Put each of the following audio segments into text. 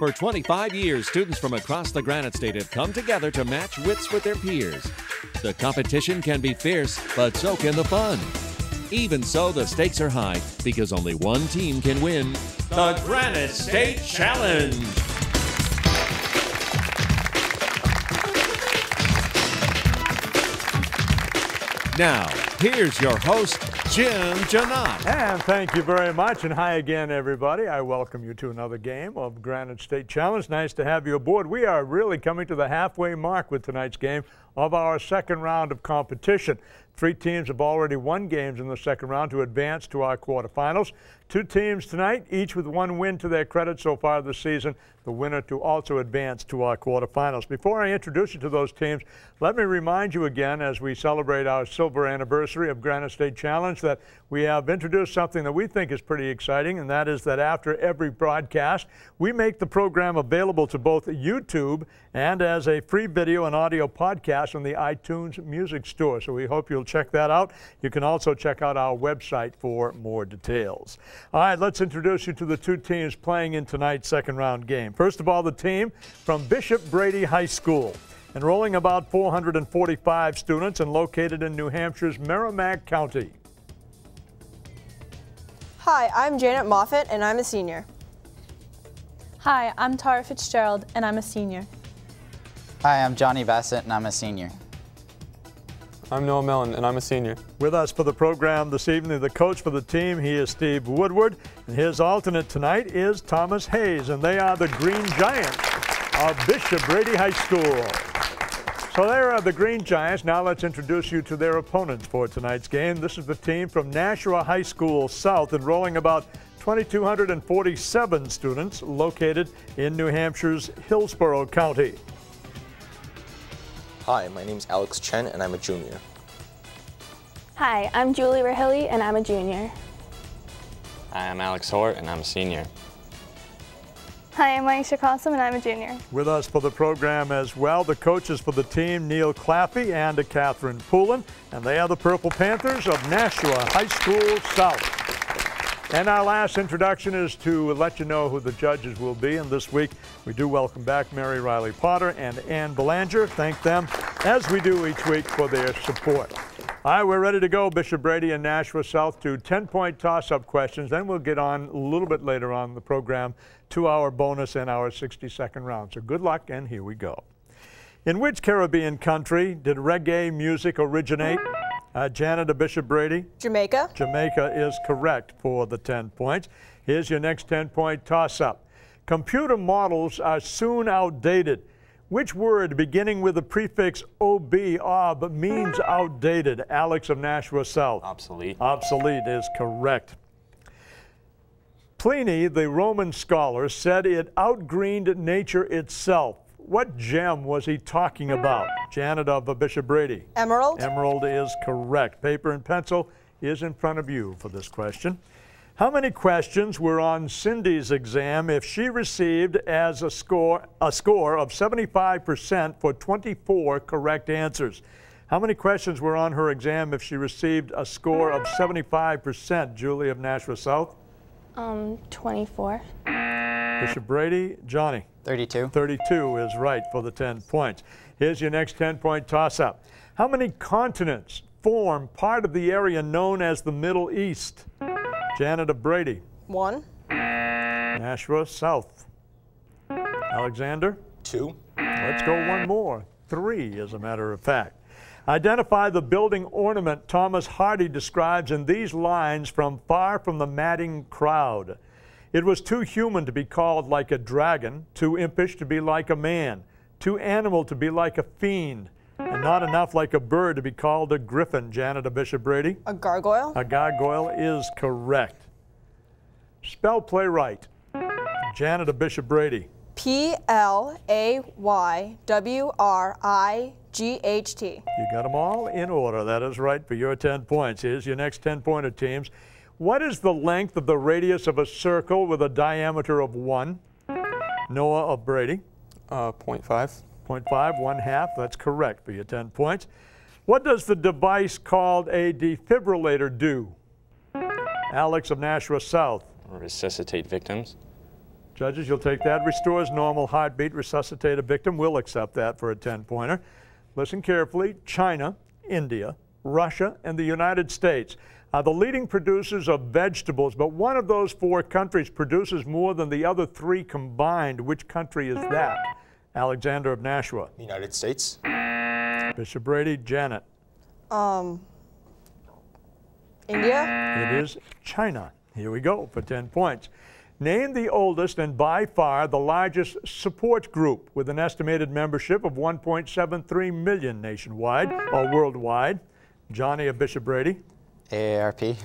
For 25 years, students from across the Granite State have come together to match wits with their peers. The competition can be fierce, but so can the fun. Even so, the stakes are high because only one team can win the Granite State Challenge. Now, here's your host, Jim Jenin. And thank you very much, and hi again, everybody. I welcome you to another game of Granite State Challenge. Nice to have you aboard. We are really coming to the halfway mark with tonight's game of our second round of competition. Three teams have already won games in the second round to advance to our quarterfinals. Two teams tonight, each with one win to their credit so far this season, the winner to also advance to our quarterfinals. Before I introduce you to those teams, let me remind you again, as we celebrate our silver anniversary of Granite State Challenge, that we have introduced something that we think is pretty exciting, and that is that after every broadcast, we make the program available to both YouTube and as a free video and audio podcast on the iTunes Music Store. So we hope you'll check that out. You can also check out our website for more details. All right, let's introduce you to the two teams playing in tonight's second round game. First of all, the team from Bishop Brady High School, enrolling about 445 students and located in New Hampshire's Merrimack County. Hi, I'm Janet Moffitt, and I'm a senior. Hi, I'm Tara Fitzgerald, and I'm a senior. Hi, I'm Johnny Bassett, and I'm a senior. I'm Noah Mellon, and I'm a senior. With us for the program this evening, the coach for the team, he is Steve Woodward, and his alternate tonight is Thomas Hayes, and they are the Green Giants of Bishop Brady High School. So there are the Green Giants. Now let's introduce you to their opponents for tonight's game. This is the team from Nashua High School South, enrolling about 2,247 students located in New Hampshire's Hillsborough County. Hi, my name's Alex Chen, and I'm a junior. Hi, I'm Julie Rahilly, and I'm a junior. Hi, I'm Alex Hort, and I'm a senior. Hi, I'm Wayne Cossum, and I'm a junior. With us for the program as well, the coaches for the team, Neil Claffey and Catherine Poulin, and they are the Purple Panthers of Nashua High School South. And our last introduction is to let you know who the judges will be, and this week we do welcome back Mary Riley Potter and Ann Belanger. Thank them, as we do each week, for their support. All right, we're ready to go, Bishop Brady and Nashua South, to 10-point toss-up questions. Then we'll get on a little bit later on in the program to our bonus and our 60-second round. So good luck, and here we go. In which Caribbean country did reggae music originate? Janet to Bishop Brady. Jamaica. Jamaica is correct for the 10 points. Here's your next 10-point toss-up. Computer models are soon outdated. Which word beginning with the prefix OB, ob, means outdated? Alex of Nashua South. Obsolete. Obsolete is correct. Pliny, the Roman scholar, said it outgreened nature itself. What gem was he talking about? Janet of Bishop Brady. Emerald. Emerald is correct. Paper and pencil is in front of you for this question. How many questions were on Cindy's exam if she received as a score of 75% for 24 correct answers? How many questions were on her exam if she received a score of 75%? Julie of Nashua South. 24. Bishop Brady, Johnny. 32. 32 is right for the 10 points. Here's your next 10-point toss-up. How many continents form part of the area known as the Middle East? Janet of Brady. 1. Nashua South. Alexander. 2. Let's go one more. 3, as a matter of fact. Identify the building ornament Thomas Hardy describes in these lines from Far From the Madding Crowd. It was too human to be called like a dragon, too impish to be like a man, too animal to be like a fiend, and not enough like a bird to be called a griffin. Janet of Bishop Brady. A gargoyle. A gargoyle is correct. Spell play right. Janet of Bishop Brady. P-L-A-Y-W-R-I-G-H-T. You got them all in order. That is right for your 10 points. Here's your next 10-pointer, teams. What is the length of the radius of a circle with a diameter of 1? Noah of Brady. 0.5. 0.5, 1/2, that's correct for your 10 points. What does the device called a defibrillator do? Alex of Nashua South. Resuscitate victims. Judges, you'll take that. Restores normal heartbeat, resuscitate a victim. We'll accept that for a 10-pointer. Listen carefully. China, India, Russia, and the United States are the leading producers of vegetables, but one of those four countries produces more than the other three combined. Which country is that? Alexander of Nashua. United States. Bishop Brady, Janet. India? It is China. Here we go for 10 points. Name the oldest and by far the largest support group with an estimated membership of 1.73 million nationwide or worldwide. Johnny of Bishop Brady. AARP.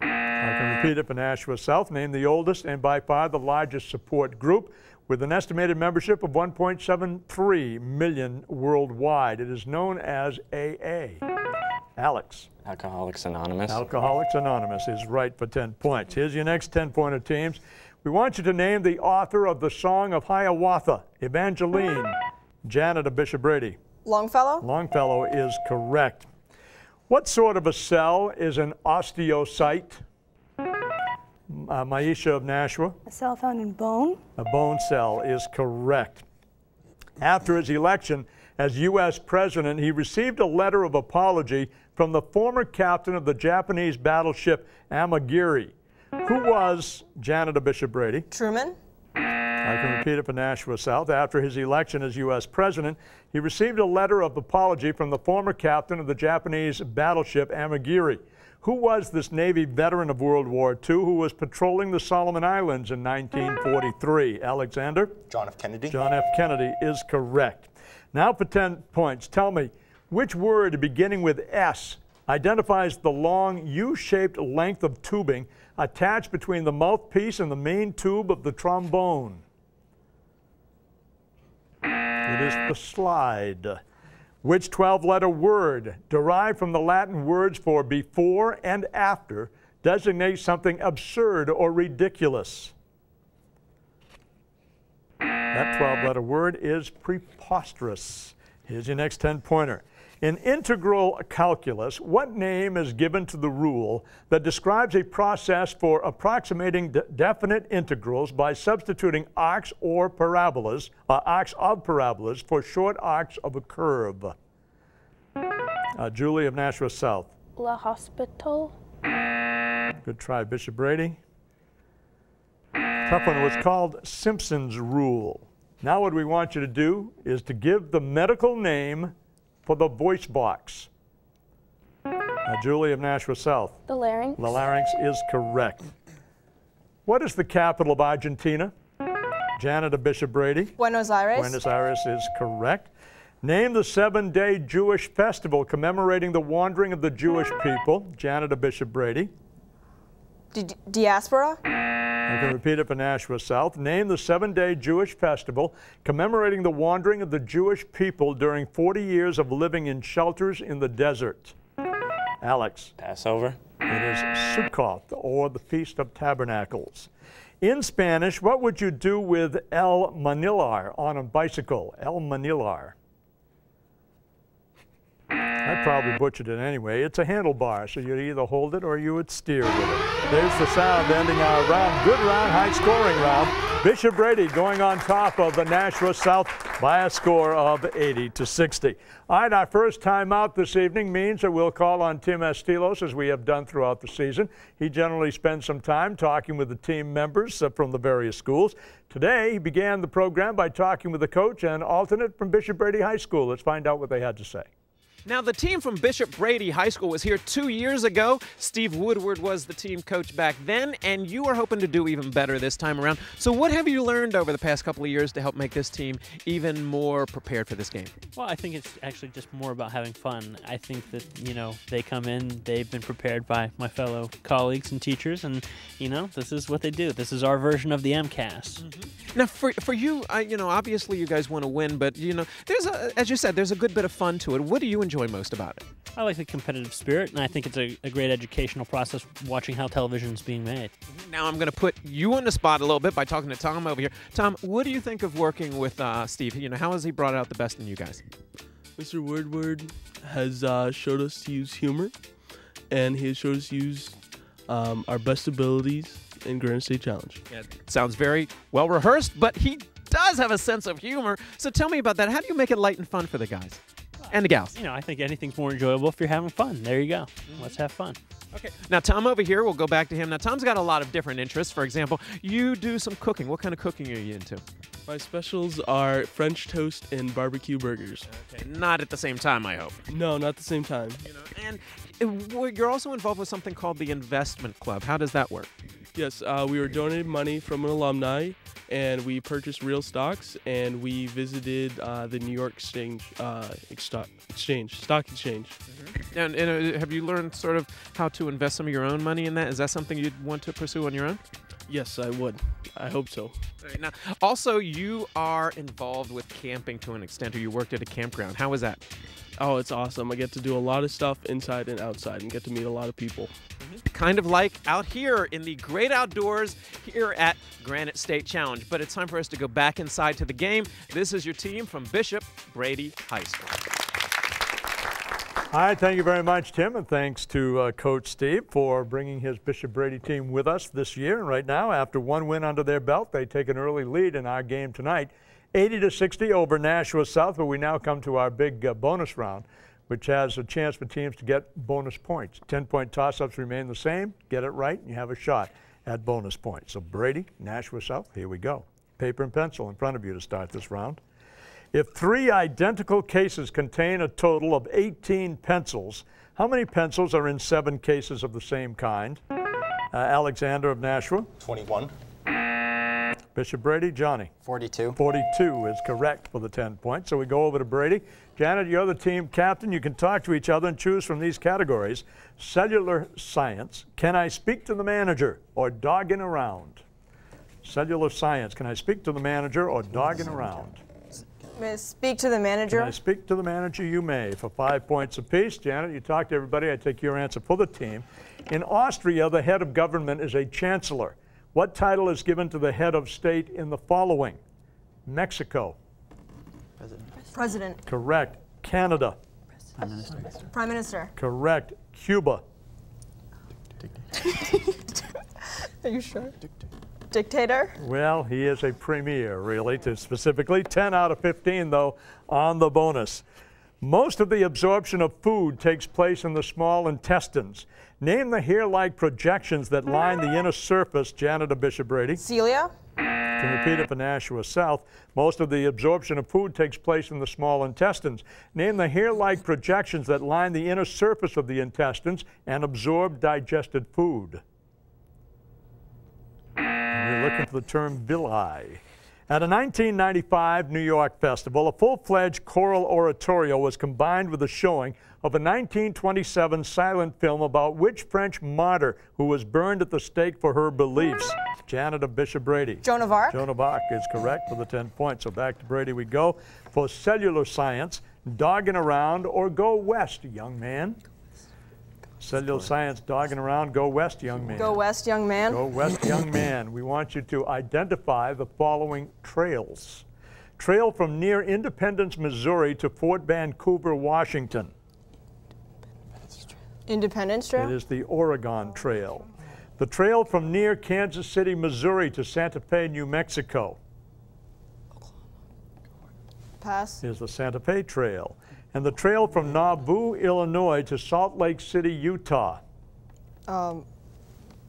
I can repeat it for Nashua South. Name the oldest and by far the largest support group with an estimated membership of 1.73 million worldwide. It is known as AA. Alex. Alcoholics Anonymous. Alcoholics Anonymous is right for 10 points. Here's your next 10-pointer, teams. We want you to name the author of the Song of Hiawatha. Evangeline. Janet of Bishop Brady. Longfellow. Longfellow is correct. What sort of a cell is an osteocyte? Maisha of Nashua. A cell found in bone. A bone cell is correct. After his election as U.S. President, he received a letter of apology from the former captain of the Japanese battleship Amagiri. Who was Janet of Bishop Brady? Truman. I can repeat it for Nashua South. After his election as U.S. President, he received a letter of apology from the former captain of the Japanese battleship Amagiri. Who was this Navy veteran of World War II who was patrolling the Solomon Islands in 1943? Alexander? John F. Kennedy. John F. Kennedy is correct. Now for 10 points, tell me, which word beginning with S identifies the long U-shaped length of tubing attached between the mouthpiece and the main tube of the trombone? It is the slide. Which 12-letter word, derived from the Latin words for before and after, designates something absurd or ridiculous? That 12-letter word is preposterous. Here's your next 10-pointer. In integral calculus, what name is given to the rule that describes a process for approximating definite integrals by substituting arcs or parabolas, arcs of parabolas for short arcs of a curve? Julie of Nashua South. L'Hopital. Good try, Bishop Brady. Tough one. It was called Simpson's Rule. Now what we want you to do is to give the medical name for the voice box. Julie of Nashua South. The larynx. The larynx is correct. What is the capital of Argentina? Janet of Bishop Brady. Buenos Aires. Buenos Aires is correct. Name the 7-day Jewish festival commemorating the wandering of the Jewish people. Janet of Bishop Brady. Diaspora. I can repeat it for Nashua South. Name the 7-day Jewish festival commemorating the wandering of the Jewish people during 40 years of living in shelters in the desert. Alex. Passover. It is Sukkot, or the Feast of Tabernacles. In Spanish, what would you do with El Manilar on a bicycle? El Manilar. I probably butchered it anyway. It's a handlebar, so you'd either hold it or you would steer with it. There's the sound ending our round. Good round, high-scoring round. Bishop Brady going on top of the Nashua South by a score of 80-60. All right, our first time out this evening means that we'll call on Tim Estilos, as we have done throughout the season. He generally spends some time talking with the team members from the various schools. Today, he began the program by talking with the coach and alternate from Bishop Brady High School. Let's find out what they had to say. Now, the team from Bishop Brady High School was here 2 years ago. Steve Woodward was the team coach back then, and you are hoping to do even better this time around. So what have you learned over the past couple of years to help make this team even more prepared for this game? Well, I think it's actually just more about having fun. I think that, you know, they come in, they've been prepared by my fellow colleagues and teachers, and, you know, this is what they do. This is our version of the MCAS. Mm-hmm. Now, for you, you know, obviously you guys want to win, but, you know, there's a, as you said, there's a good bit of fun to it. What do you enjoy most about it? I like the competitive spirit, and I think it's a great educational process watching how television is being made. Now I'm going to put you on the spot a little bit by talking to Tom over here. Tom, what do you think of working with Steve? You know, how has he brought out the best in you guys? Mr. Woodward has showed us to use humor, and he has showed us to use our best abilities in Granite State Challenge. Yeah, it sounds very well rehearsed, but he does have a sense of humor. So tell me about that. How do you make it light and fun for the guys and the gals? You know, I think anything's more enjoyable if you're having fun. There you go. Let's have fun. Okay. Now, Tom over here, we'll go back to him. Now, Tom's got a lot of different interests. For example, you do some cooking. What kind of cooking are you into? My specials are French toast and barbecue burgers. Okay, not at the same time, I hope. No, not at the same time. You know, and you're also involved with something called the Investment Club. How does that work? Yes, we were donated money from an alumni, and we purchased real stocks, and we visited the New York Stock Exchange. Mm-hmm. And have you learned sort of how to invest some of your own money in that? Is that something you'd want to pursue on your own? Yes, I would. I hope so. Right, now, also, you are involved with camping to an extent, or you worked at a campground. How was that? Oh, it's awesome. I get to do a lot of stuff inside and outside and get to meet a lot of people. Kind of like out here in the great outdoors here at Granite State Challenge. But it's time for us to go back inside to the game. This is your team from Bishop Brady High School. Hi, thank you very much, Tim, and thanks to Coach Steve for bringing his Bishop Brady team with us this year. And right now, after one win under their belt, they take an early lead in our game tonight, 80-60 over Nashua South. But we now come to our big bonus round, which has a chance for teams to get bonus points. 10-point toss-ups remain the same. Get it right, and you have a shot at bonus points. So Brady, Nashua South, here we go. Paper and pencil in front of you to start this round. If three identical cases contain a total of 18 pencils, how many pencils are in 7 cases of the same kind? Alexander of Nashua. 21. Bishop Brady, Johnny. 42. 42 is correct for the 10 points. So we go over to Brady. Janet, you're the team captain. You can talk to each other and choose from these categories. Cellular science, can I speak to the manager, or dogging around? Cellular science, can I speak to the manager, or dogging around? May I speak to the manager? Can I speak to the manager? You may, for 5 points apiece. Janet, you talk to everybody. I take your answer for the team. In Austria, the head of government is a chancellor. What title is given to the head of state in the following? Mexico. President. Correct. Canada. Prime Minister. Prime Minister. Correct. Cuba. Are you sure? Dictator? Well, he is a premier, really, to specifically. 10 out of 15, though, on the bonus. Most of the absorption of food takes place in the small intestines. Name the hair-like projections that line the inner surface, Janet or Bishop Brady. Cilia. To repeat it for Nashua South, most of the absorption of food takes place in the small intestines. Name the hair-like projections that line the inner surface of the intestines and absorb digested food. We're looking for the term villi. At a 1995 New York festival, a full-fledged choral oratorio was combined with a showing of a 1927 silent film about which French martyr who was burned at the stake for her beliefs? Janet of Bishop Brady. Joan of Arc. Joan of Arc is correct for the 10 points. So back to Brady we go for cellular science, dogging around, or go west, young man. Cellular science, dogging around, go west, young man. Go west, young man. Go west, young man. We want you to identify the following trails. Trail from near Independence, Missouri to Fort Vancouver, Washington. Independence Trail? It is the Oregon Trail. The trail from near Kansas City, Missouri to Santa Fe, New Mexico. Pass. Here's the Santa Fe Trail. And the trail from Nauvoo, Illinois to Salt Lake City, Utah.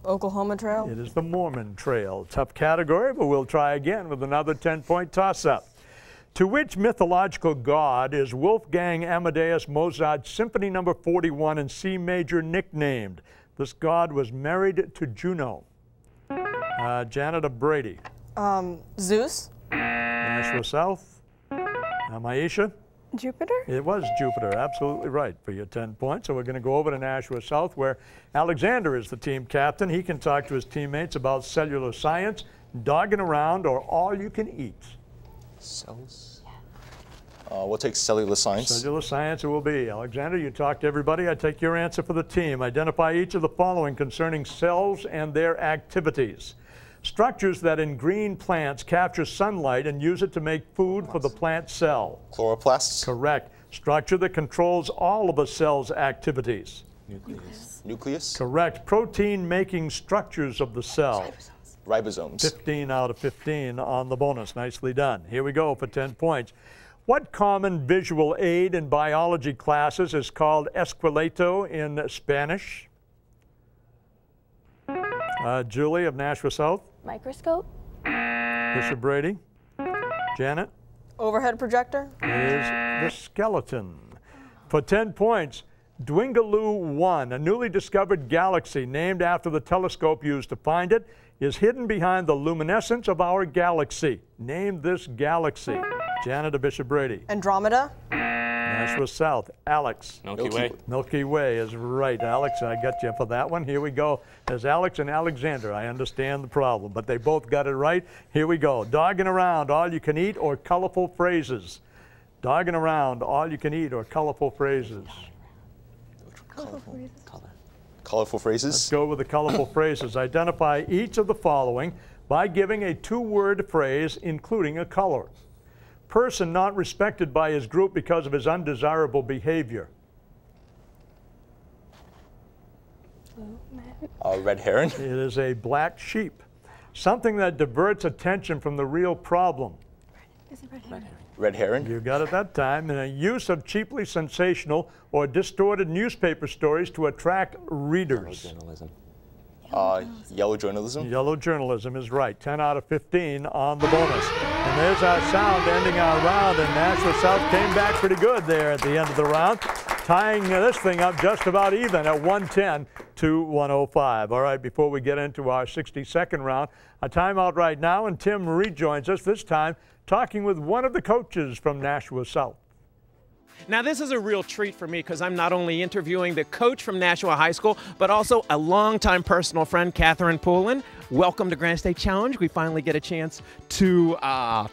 Oklahoma Trail? It is the Mormon Trail. Tough category, but we'll try again with another 10-point toss-up. To which mythological god is Wolfgang Amadeus Mozart's Symphony No. 41 in C major nicknamed? This god was married to Juno. Janet of Brady. Zeus? Nashua South. Maisha? Jupiter? It was Jupiter, absolutely right for your 10 points. So we're going to go over to Nashua South where Alexander is the team captain. He can talk to his teammates about cellular science, dogging around, or all you can eat. Cells? We'll take cellular science. Cellular science it will be. Alexander, you talk to everybody. I take your answer for the team. Identify each of the following concerning cells and their activities. Structures that in green plants capture sunlight and use it to make food for the plant cell. Chloroplasts. Correct. Structure that controls all of a cell's activities. Nucleus. Nucleus? Correct. Protein-making structures of the cell. Ribosomes. 15 out of 15 on the bonus. Nicely done. Here we go for 10 points. What common visual aid in biology classes is called esqueleto in Spanish? Julie of Nashua South. Microscope. Bishop Brady. Janet. Overhead projector. Is the skeleton. For 10 points, Dwingaloo 1, a newly discovered galaxy named after the telescope used to find it, is hidden behind the luminescence of our galaxy. Name this galaxy. Janet or Bishop Brady? Andromeda. Nashua South. Alex. Milky Way. Milky Way is right. Alex, I got you for that one. Here we go. There's Alex and Alexander. I understand the problem, but they both got it right. Here we go. Dogging around, all you can eat, or colorful phrases. Dogging around, all you can eat, or colorful phrases. Colorful. Colorful phrases? Let's go with the colorful phrases. Identify each of the following by giving a two-word phrase, including a color. Person not respected by his group because of his undesirable behavior. Red heron. It is a black sheep. Something that diverts attention from the real problem. Is it red heron? Red heron. You got it that time. And a use of cheaply sensational or distorted newspaper stories to attract readers. Yellow journalism. Yellow journalism. Yellow journalism is right. 10 out of 15 on the bonus. And there's our sound ending our round, and Nashua South came back pretty good there at the end of the round, tying this thing up just about even at 110 to 105. All right, before we get into our 60-second round, a timeout right now, and Tim rejoins us this time talking with one of the coaches from Nashua South. Now, this is a real treat for me because I'm not only interviewing the coach from Nashua High School, but also a longtime personal friend, Catherine Poulin. Welcome to Granite State Challenge. We finally get a chance to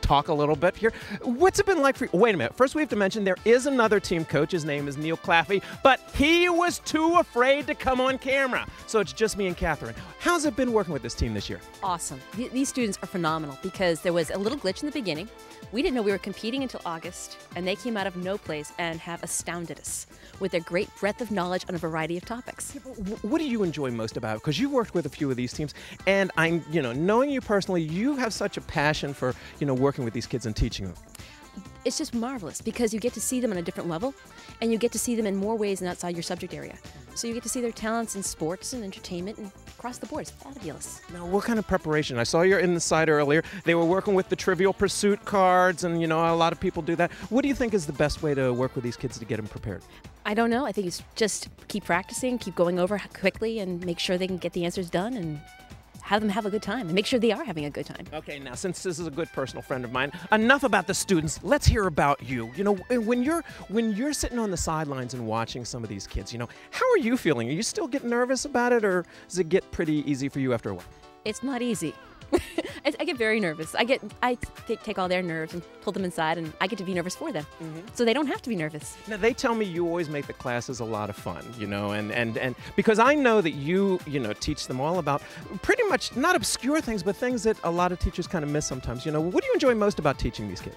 talk a little bit here. What's it been like for you? Wait a minute. First, we have to mention there is another team coach. His name is Neil Claffey, but he was too afraid to come on camera. So it's just me and Catherine. How's it been working with this team this year? Awesome. These students are phenomenal because there was a little glitch in the beginning. We didn't know we were competing until August, and they came out of no place and have astounded us with their great breadth of knowledge on a variety of topics. What do you enjoy most about it? Because you worked with a few of these teams, and I'm, you know, knowing you personally, you have such a passion for, you know, working with these kids and teaching them. It's just marvelous because you get to see them on a different level, and you get to see them in more ways than outside your subject area. So you get to see their talents in sports and entertainment and across the board. It's fabulous. Now, what kind of preparation? I saw you're in the side earlier. They were working with the Trivial Pursuit cards, and, you know, a lot of people do that. What do you think is the best way to work with these kids to get them prepared? I don't know. I think it's just keep practicing, keep going over quickly, and make sure they can get the answers done and have them have a good time and make sure they are having a good time. Okay, now since this is a good personal friend of mine, enough about the students. Let's hear about you. You know, when you're sitting on the sidelines and watching some of these kids, you know, how are you feeling? Are you still getting nervous about it, or does it get pretty easy for you after a while? It's not easy. I get very nervous. I take all their nerves and pull them inside, and I get to be nervous for them. Mm-hmm. So they don't have to be nervous. Now, they tell me you always make the classes a lot of fun, you know, and because I know that you teach them all about pretty much not obscure things, but things that a lot of teachers kind of miss sometimes. You know, what do you enjoy most about teaching these kids?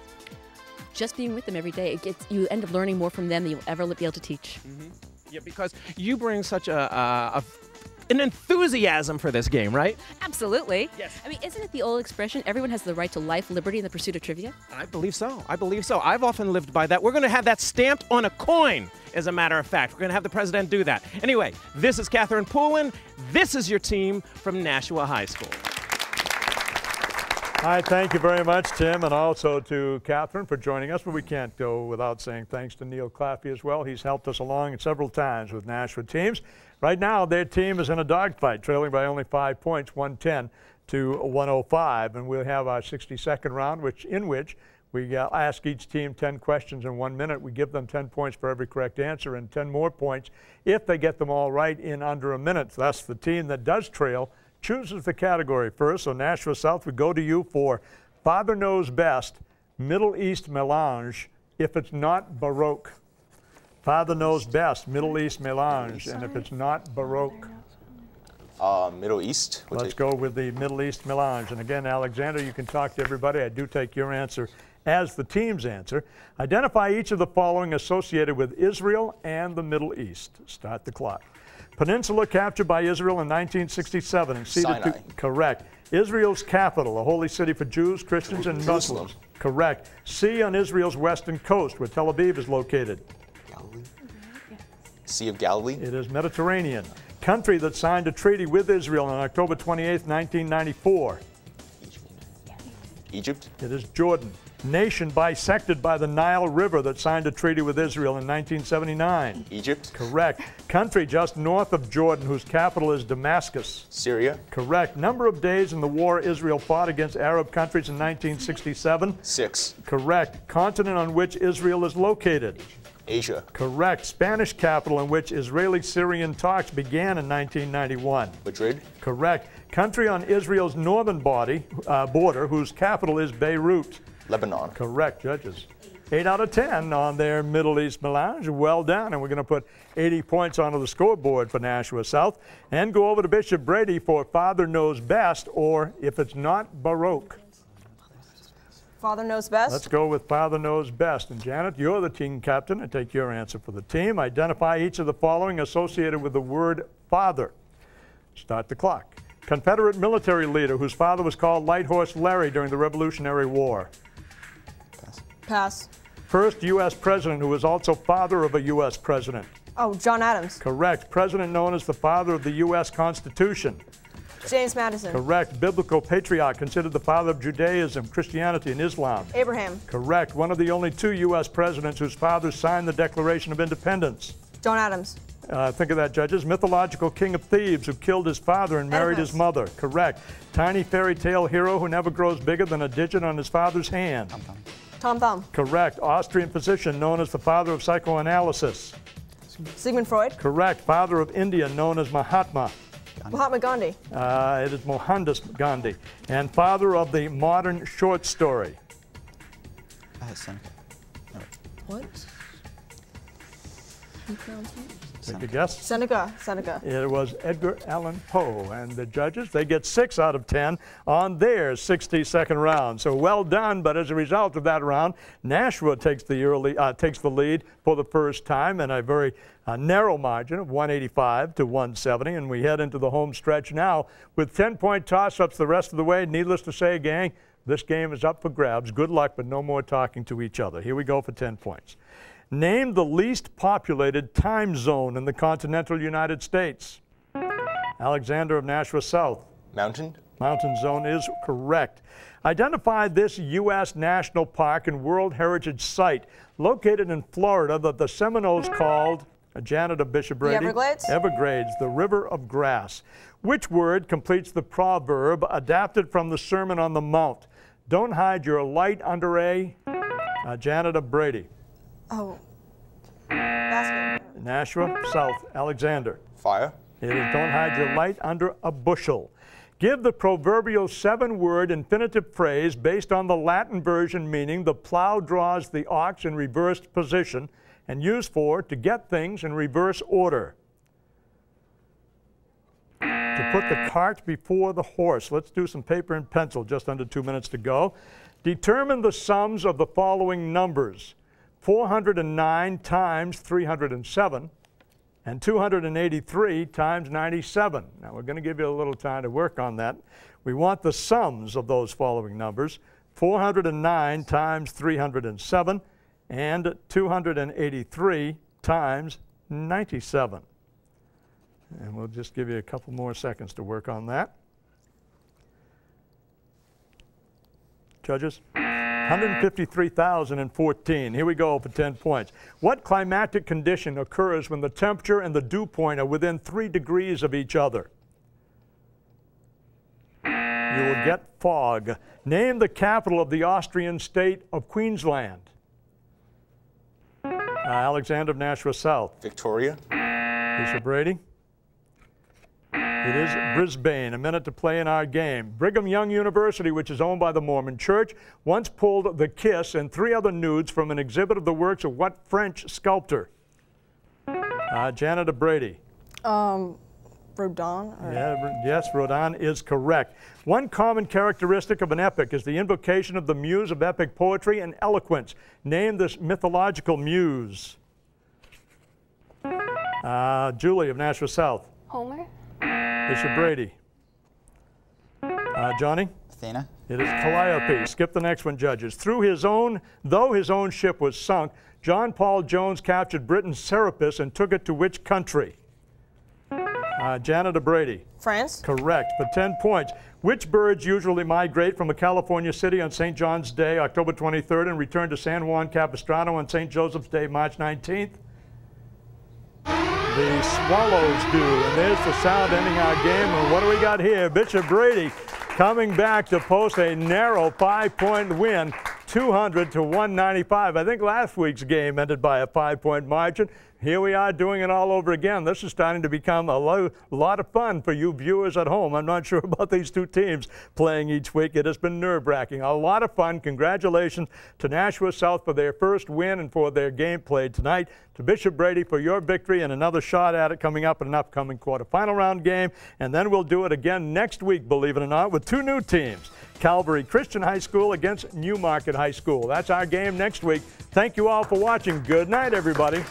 Just being with them every day. You end up learning more from them than you'll ever be able to teach. Mm-hmm. Yeah, because you bring such an enthusiasm for this game, right? Absolutely. Yes. I mean, isn't it the old expression, everyone has the right to life, liberty, and the pursuit of trivia? I believe so. I believe so. I've often lived by that. We're going to have that stamped on a coin, as a matter of fact. We're going to have the president do that. Anyway, this is Catherine Poulin. This is your team from Nashua High School. Hi, thank you very much, Tim, and also to Catherine for joining us. But we can't go without saying thanks to Neil Claffey as well. He's helped us along several times with Nashua teams. Right now, their team is in a dogfight, trailing by only 5 points, 110 to 105. And we'll have our 60-second round, in which we ask each team 10 questions in 1 minute. We give them 10 points for every correct answer and 10 more points if they get them all right in under a minute. Thus, the team that does trail chooses the category first. So Nashua South, we go to you for Father Knows Best, Middle East Melange, if it's not Baroque. Father Knows Best, Middle East Melange, and if it's not Baroque. Middle East. Let's go with the Middle East Melange. And again, Alexander, you can talk to everybody. I do take your answer as the team's answer. Identify each of the following associated with Israel and the Middle East. Start the clock. Peninsula captured by Israel in 1967 and ceded to, correct. Israel's capital, a holy city for Jews, Christians, and Muslims. Correct. Sea on Israel's western coast, where Tel Aviv is located. Galilee? Sea of Galilee? It is Mediterranean. Country that signed a treaty with Israel on October 28, 1994. Egypt? It is Jordan. Nation bisected by the Nile River that signed a treaty with Israel in 1979. Egypt? Correct. Country just north of Jordan whose capital is Damascus. Syria? Correct. Number of days in the war Israel fought against Arab countries in 1967? 6. Correct. Continent on which Israel is located? Asia. Correct. Spanish capital in which Israeli-Syrian talks began in 1991. Madrid. Correct. Country on Israel's northern border whose capital is Beirut. Lebanon. Correct, judges. 8 out of 10 on their Middle East Melange. Well done, and we're going to put 80 points onto the scoreboard for Nashua South and go over to Bishop Brady for Father Knows Best, or if it's not Baroque. Father Knows Best. Let's go with Father Knows Best. And Janet, you're the team captain. I take your answer for the team. Identify each of the following associated with the word father. Start the clock. Confederate military leader whose father was called Light Horse Larry during the Revolutionary War. Pass. First U.S. president who was also father of a U.S. president. Oh, John Adams. Correct. President known as the father of the U.S. Constitution. James Madison. Correct. Biblical patriarch considered the father of Judaism, Christianity, and Islam. Abraham. Correct. One of the only 2 U.S. presidents whose fathers signed the Declaration of Independence. John Adams. Think of that, judges. Mythological king of Thebes who killed his father and married his mother. Correct. Tiny fairy tale hero who never grows bigger than a digit on his father's hand. Tom Thumb. Tom Thumb. Correct. Austrian physician known as the father of psychoanalysis. Sigmund Freud. Correct. Father of India known as Mahatma. Mahatma Gandhi. It is Mohandas Gandhi. And father of the modern short story. Seneca. No. What? You pronounce me? Take a guess. Seneca. Seneca. It was Edgar Allan Poe. And the judges, they get 6 out of 10 on their 62nd round. So well done, but as a result of that round, Nashua takes the lead for the first time in a very narrow margin of 185 to 170. And we head into the home stretch now with 10-point toss-ups the rest of the way. Needless to say, gang, this game is up for grabs. Good luck, but no more talking to each other. Here we go for 10 points. Name the least populated time zone in the continental United States. Alexander of Nashua South. Mountain? Mountain zone is correct. Identify this U.S. National Park and World Heritage Site located in Florida that the Seminoles called, Janet of Bishop Brady. The Everglades? Everglades, the River of Grass. Which word completes the proverb adapted from the Sermon on the Mount? Don't hide your light under a, Janet of Brady. Oh, basket. Nashua South, Alexander. Fire. It is don't hide your light under a bushel. Give the proverbial 7-word infinitive phrase based on the Latin version meaning the plow draws the ox in reversed position and use for to get things in reverse order. To put the cart before the horse. Let's do some paper and pencil, just under 2 minutes to go. Determine the sums of the following numbers. 409 times 307 and 283 times 97. Now we're going to give you a little time to work on that. We want the sums of those following numbers. 409 times 307 and 283 times 97. And we'll just give you a couple more seconds to work on that. Judges? 153,014. Here we go for 10 points. What climatic condition occurs when the temperature and the dew point are within 3 degrees of each other? You will get fog. Name the capital of the Austrian state of Queensland. Alexander of Nashua South. Victoria. Bishop Brady. It is Brisbane, a minute to play in our game. Brigham Young University, which is owned by the Mormon Church, once pulled The Kiss and 3 other nudes from an exhibit of the works of what French sculptor? Janet of Brady. Rodin? Yeah, yes, Rodin is correct. One common characteristic of an epic is the invocation of the muse of epic poetry and eloquence. Name this mythological muse. Julie of Nashua South. Homer. Bishop Brady. Johnny? Athena. It is Calliope. Skip the next one, judges. Though his own ship was sunk, John Paul Jones captured Britain's Serapis and took it to which country? Janet Brady. France. Correct, for 10 points. Which birds usually migrate from a California city on St. John's Day, October 23rd, and return to San Juan Capistrano on St. Joseph's Day, March 19th? The swallows do, and there's the sound ending our game. And what do we got here? Bishop Brady coming back to post a narrow 5-point win, 200 to 195. I think last week's game ended by a 5-point margin. Here we are doing it all over again. This is starting to become a lot of fun for you viewers at home. I'm not sure about these two teams playing each week. It has been nerve-wracking. A lot of fun. Congratulations to Nashua South for their first win and for their game played tonight. To Bishop Brady for your victory and another shot at it coming up in an upcoming quarterfinal round game. And then we'll do it again next week, believe it or not, with two new teams. Calvary Christian High School against Newmarket High School. That's our game next week. Thank you all for watching. Good night, everybody.